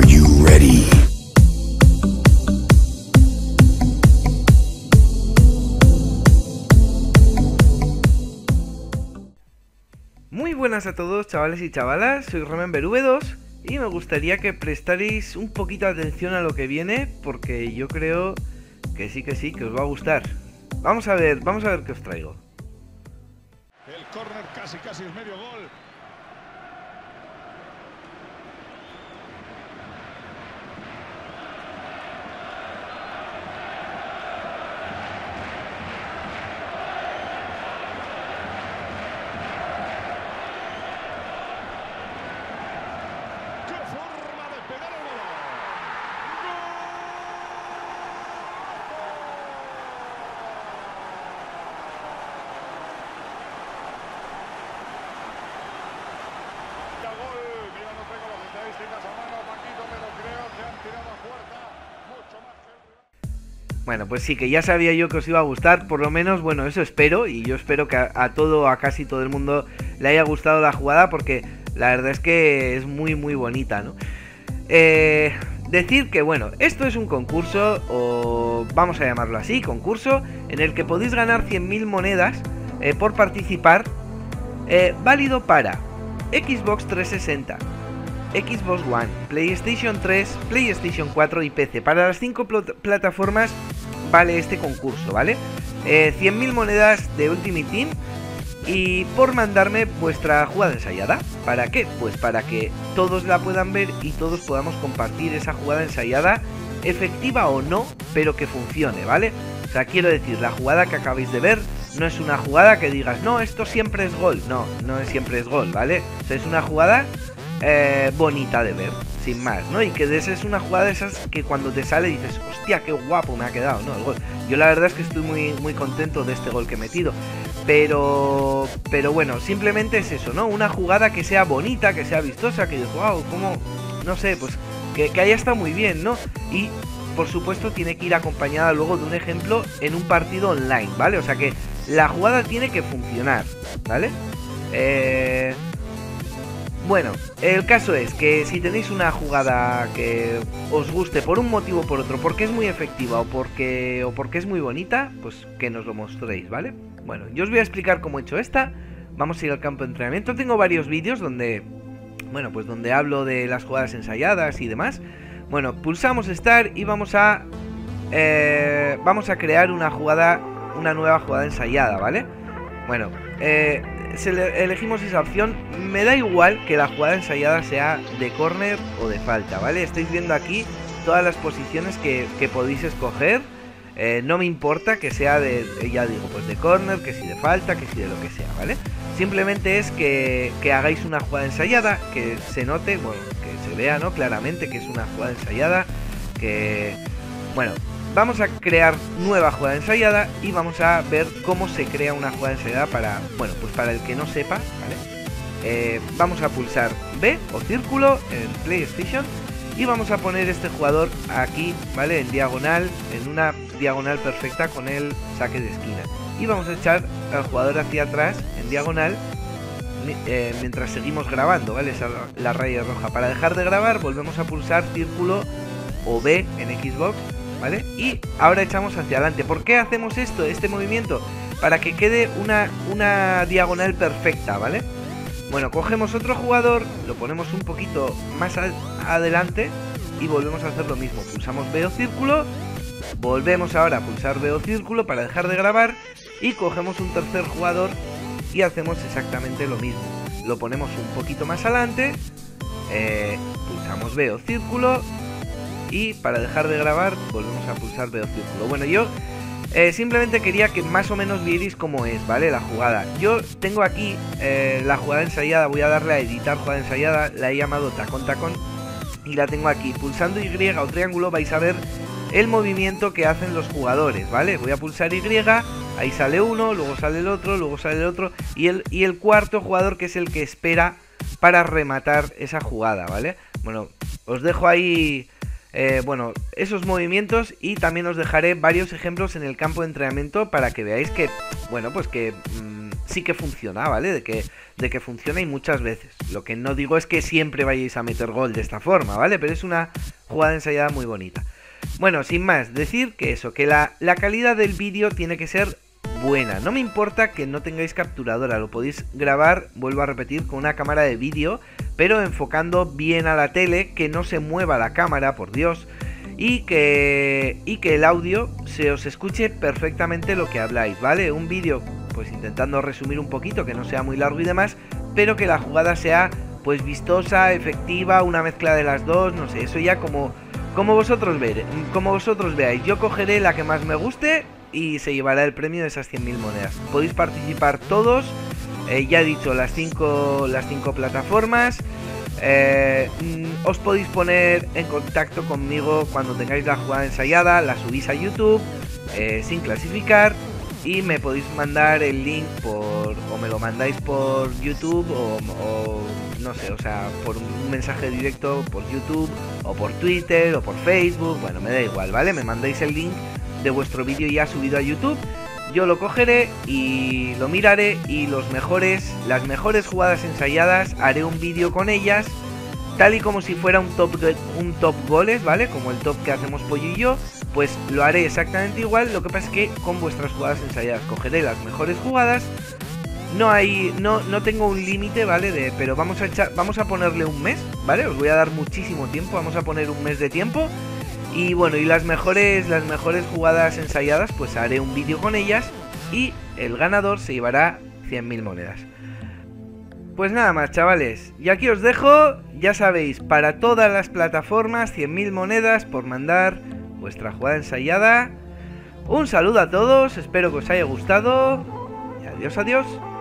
Are you ready? Muy buenas a todos, chavales y chavalas, soy Remember V2 y me gustaría que prestarais un poquito de atención a lo que viene, porque yo creo que os va a gustar. Vamos a ver qué os traigo. El córner casi es medio gol. Bueno, pues sí, que ya sabía yo que os iba a gustar, por lo menos, bueno, eso espero, y yo espero que a casi todo el mundo le haya gustado la jugada, porque la verdad es que es muy bonita, ¿no? Decir que, bueno, esto es un concurso, o vamos a llamarlo así, concurso, en el que podéis ganar 100.000 monedas por participar, válido para Xbox 360, Xbox One, PlayStation 3, PlayStation 4 y PC. Para las 5 plataformas vale este concurso, ¿vale? 100.000 monedas de Ultimate Team y por mandarme vuestra jugada ensayada. ¿Para qué? Pues para que todos la puedan ver y todos podamos compartir esa jugada ensayada, efectiva o no, pero que funcione, ¿vale? O sea, quiero decir, la jugada que acabáis de ver no es una jugada que digas, no, esto siempre es gol. No, no siempre es gol, ¿vale? O sea, es una jugada bonita de ver, sin más, ¿no? Y que de esa es una jugada de esas que cuando te sale dices, hostia, qué guapo me ha quedado, ¿no? El gol. Yo la verdad es que estoy muy contento de este gol que he metido. Pero bueno, simplemente es eso, ¿no? Una jugada que sea bonita, que sea vistosa, que dices, wow, como, no sé, pues que haya estado muy bien, ¿no? Y por supuesto tiene que ir acompañada luego de un ejemplo en un partido online, ¿vale? O sea que la jugada tiene que funcionar, ¿vale? Bueno, el caso es que si tenéis una jugada que os guste por un motivo o por otro, porque es muy efectiva o porque es muy bonita, pues que nos lo mostréis, ¿vale? Bueno, yo os voy a explicar cómo he hecho esta. Vamos a ir al campo de entrenamiento. Tengo varios vídeos donde, bueno, pues donde hablo de las jugadas ensayadas y demás. Bueno, pulsamos Start y vamos a crear una nueva jugada ensayada, ¿vale? Bueno, elegimos esa opción. Me da igual que la jugada ensayada sea de córner o de falta, ¿vale? Estáis viendo aquí todas las posiciones que podéis escoger. No me importa que sea de, ya digo, pues de córner, que si de falta, que si de lo que sea, ¿vale? Simplemente es que hagáis una jugada ensayada, que se note, bueno, que se vea, ¿no? Claramente que es una jugada ensayada, que... Bueno, vamos a crear nueva jugada ensayada y vamos a ver cómo se crea una jugada ensayada para, bueno, pues para el que no sepa, ¿vale? Vamos a pulsar B o círculo en PlayStation y vamos a poner este jugador aquí, ¿vale? En diagonal, en una diagonal perfecta con el saque de esquina. Y vamos a echar al jugador hacia atrás en diagonal mientras seguimos grabando, ¿vale? Esa es la raya roja. Para dejar de grabar volvemos a pulsar círculo o B en Xbox, ¿vale? Y ahora echamos hacia adelante. ¿Por qué hacemos esto, este movimiento? Para que quede una diagonal perfecta, ¿vale? Bueno, cogemos otro jugador, lo ponemos un poquito más adelante y volvemos a hacer lo mismo. Pulsamos B o círculo, volvemos ahora a pulsar B o círculo para dejar de grabar y cogemos un tercer jugador y hacemos exactamente lo mismo. Lo ponemos un poquito más adelante, pulsamos B o círculo y para dejar de grabar volvemos a pulsar B o círculo. Bueno, yo simplemente quería que más o menos vierais cómo es, ¿vale? La jugada. Yo tengo aquí la jugada ensayada, voy a darle a editar jugada ensayada, la he llamado tacón y la tengo aquí. Pulsando Y o triángulo vais a ver el movimiento que hacen los jugadores, ¿vale? Voy a pulsar Y, ahí sale uno, luego sale el otro, luego sale el otro y el cuarto jugador, que es el que espera para rematar esa jugada, ¿vale? Bueno, os dejo ahí... bueno, esos movimientos, y también os dejaré varios ejemplos en el campo de entrenamiento para que veáis que, bueno, pues que sí que funciona, ¿vale? De que funciona y muchas veces. Lo que no digo es que siempre vayáis a meter gol de esta forma, ¿vale? Pero es una jugada ensayada muy bonita. Bueno, sin más, decir que eso, que la calidad del vídeo tiene que ser buena. No me importa que no tengáis capturadora, lo podéis grabar, vuelvo a repetir, con una cámara de vídeo, pero enfocando bien a la tele, que no se mueva la cámara, por Dios, y que el audio se os escuche perfectamente lo que habláis, ¿vale? Un vídeo, pues intentando resumir un poquito, que no sea muy largo y demás, pero que la jugada sea, pues, vistosa, efectiva, una mezcla de las dos, no sé, eso ya como vosotros veáis. Yo cogeré la que más me guste y se llevará el premio de esas 100.000 monedas. Podéis participar todos, ya he dicho, las cinco plataformas. Os podéis poner en contacto conmigo cuando tengáis la jugada ensayada, la subís a YouTube sin clasificar y me podéis mandar el link o me lo mandáis por YouTube o no sé, o sea, por un mensaje directo por YouTube o por Twitter o por Facebook, bueno, me da igual, ¿vale? Me mandáis el link de vuestro vídeo ya subido a YouTube, yo lo cogeré y lo miraré y las mejores jugadas ensayadas haré un vídeo con ellas, tal y como si fuera un top goles, ¿vale? Como el top que hacemos Pollo y yo, pues lo haré exactamente igual, lo que pasa es que con vuestras jugadas ensayadas cogeré las mejores jugadas. No tengo un límite, ¿vale? Pero vamos a ponerle un mes, ¿vale? Os voy a dar muchísimo tiempo, vamos a poner un mes de tiempo. Y bueno, y las mejores jugadas ensayadas, pues haré un vídeo con ellas y el ganador se llevará 100.000 monedas. Pues nada más, chavales, y aquí os dejo, ya sabéis, para todas las plataformas, 100.000 monedas por mandar vuestra jugada ensayada. Un saludo a todos, espero que os haya gustado y adiós, adiós.